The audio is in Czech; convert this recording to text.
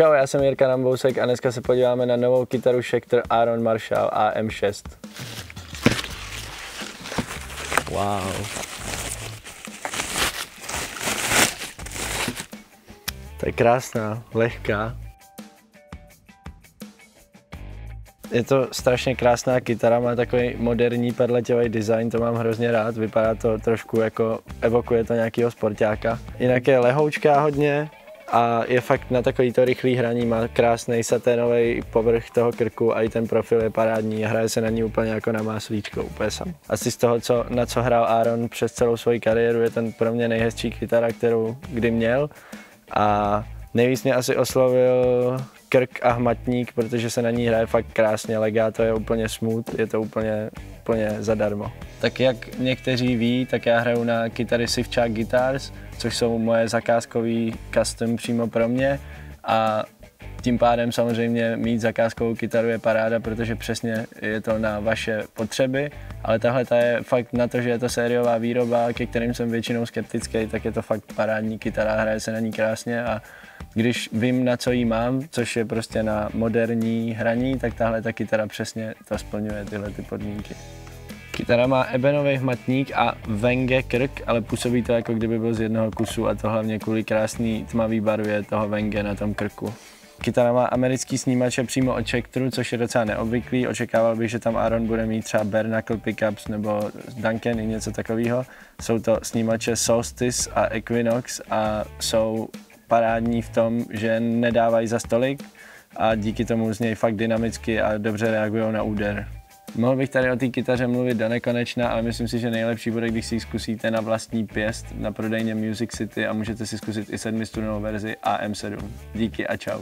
Čau, já jsem Jirka Rambousek a dneska se podíváme na novou kytaru Schecter Aaron Marshall AM6. Wow. To je krásná, lehká. Je to strašně krásná kytara, má takový moderní perletěvý design, to mám hrozně rád, vypadá to trošku jako, evokuje to nějakého sportáka. Jinak je lehoučká hodně a je fakt na takovýto rychlý hraní, má krásný saténový povrch toho krku a i ten profil je parádní, hraje se na ní úplně jako na máslíčko, úplně sám. Asi z toho, na co hrál Aaron přes celou svoji kariéru, je ten pro mě nejhezčí kytara, kterou kdy měl, a nejvíc mě asi oslovil krk a hmatník, protože se na ní hraje fakt krásně, legato je úplně smooth, je to úplně zadarmo. Tak jak někteří ví, tak já hraju na kytary Sivchak Guitars, což jsou moje zakázkový custom přímo pro mě, a tím pádem samozřejmě mít zakázkovou kytaru je paráda, protože přesně je to na vaše potřeby, ale tahle ta je fakt na to, že je to sériová výroba, ke kterým jsem většinou skeptický, tak je to fakt parádní kytara, hraje se na ní krásně, a když vím, na co jí mám, což je prostě na moderní hraní, tak tahle ta kytara přesně to splňuje tyhle ty podmínky. Kytara má ebenový hmatník a venge krk, ale působí to, jako kdyby byl z jednoho kusu, a to hlavně kvůli krásný tmavý barvě toho venge na tom krku. Kytara má americký snímače přímo od Schecteru, což je docela neobvyklý. Očekával bych, že tam Aaron bude mít třeba bare knuckle pickups nebo Duncan i něco takového. Jsou to snímače Solstice a Equinox a jsou parádní v tom, že nedávají za stolik a díky tomu z něj fakt dynamicky a dobře reagují na úder. Mohl bych tady o té kytaře mluvit do nekonečna, ale myslím si, že nejlepší bude, když si ji zkusíte na vlastní pěst na prodejně Music City a můžete si zkusit i 7strunovou verzi AM7. Díky a čau.